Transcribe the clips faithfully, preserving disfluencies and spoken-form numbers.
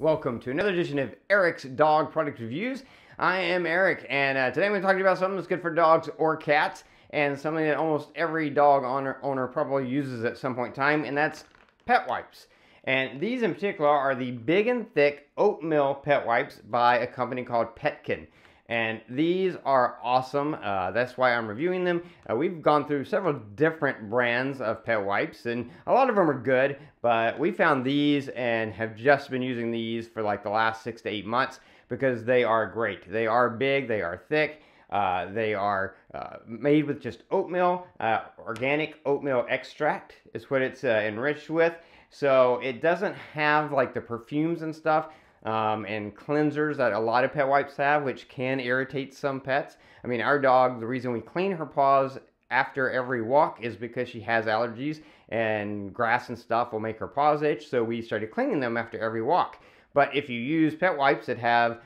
Welcome to another edition of Eric's Dog Product Reviews. I am Eric, and uh, today I'm going to talk to you about something that's good for dogs or cats, and something that almost every dog owner, owner probably uses at some point in time, and that's pet wipes. And these in particular are the Big-n-Thick Oatmeal Pet Wipes by a company called Petkin. And these are awesome. Uh, that's why I'm reviewing them. Uh, we've gone through several different brands of pet wipes, and a lot of them are good, but we found these and have just been using these for like the last six to eight months because they are great. They are big, they are thick, uh, they are uh, made with just oatmeal. Uh, organic oatmeal extract is what it's uh, enriched with. So it doesn't have like the perfumes and stuff Um, and cleansers that a lot of pet wipes have, which can irritate some pets. I mean, our dog, the reason we clean her paws after every walk is because she has allergies, and grass and stuff will make her paws itch, so we started cleaning them after every walk. But if you use pet wipes that have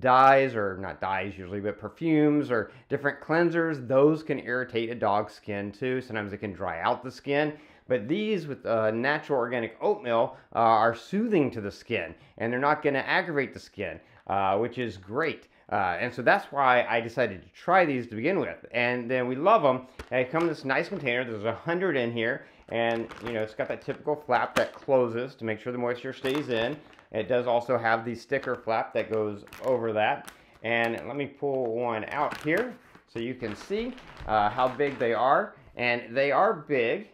dyes, or not dyes usually, but perfumes or different cleansers, those can irritate a dog's skin too. Sometimes it can dry out the skin. But these with uh, natural organic oatmeal uh, are soothing to the skin, and they're not going to aggravate the skin, uh, which is great. Uh, and so that's why I decided to try these to begin with. And then we love them. They come in this nice container. There's a hundred in here. And, you know, it's got that typical flap that closes to make sure the moisture stays in. It does also have the sticker flap that goes over that. And let me pull one out here so you can see uh, how big they are. And they are big.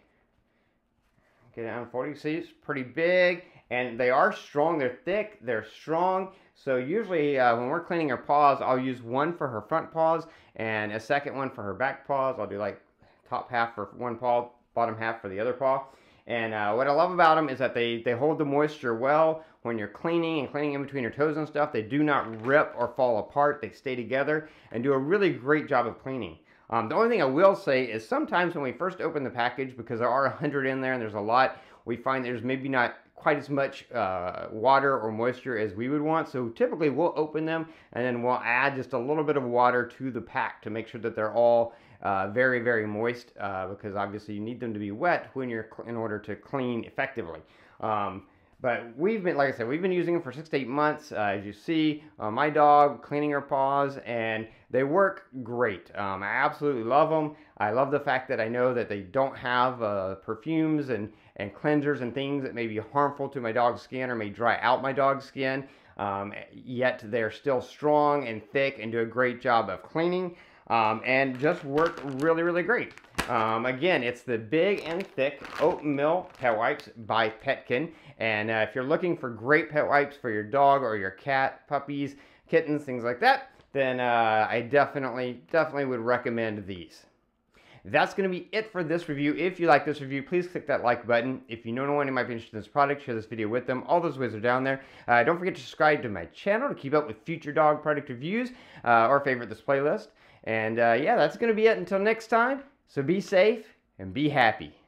Get it on forty, see, it's pretty big, and they are strong, they're thick, they're strong. So usually uh, when we're cleaning her paws, I'll use one for her front paws and a second one for her back paws. I'll do like top half for one paw, bottom half for the other paw. And uh, what I love about them is that they, they hold the moisture well when you're cleaning and cleaning in between your toes and stuff. They do not rip or fall apart, they stay together and do a really great job of cleaning. Um, the only thing I will say is sometimes when we first open the package, because there are a hundred in there and there's a lot, we find there's maybe not quite as much uh, water or moisture as we would want. So typically we'll open them and then we'll add just a little bit of water to the pack to make sure that they're all uh, very, very moist, uh, because obviously you need them to be wet when you're in order to clean effectively. Um, But we've been, like I said, we've been using them for six to eight months. Uh, as you see, uh, my dog cleaning her paws, and they work great. Um, I absolutely love them. I love the fact that I know that they don't have uh, perfumes and, and cleansers and things that may be harmful to my dog's skin or may dry out my dog's skin. Um, yet they're still strong and thick and do a great job of cleaning, um, and just work really, really great. Um, again, it's the Big-n-Thick Oatmeal Pet Wipes by Petkin. And uh, if you're looking for great pet wipes for your dog or your cat, puppies, kittens, things like that, then uh, I definitely, definitely would recommend these. That's going to be it for this review. If you like this review, please click that like button. If you know anyone who might be interested in this product, share this video with them. All those ways are down there. Uh, don't forget to subscribe to my channel to keep up with future dog product reviews, uh, or favorite this playlist. And uh, yeah, that's going to be it until next time. So be safe and be happy.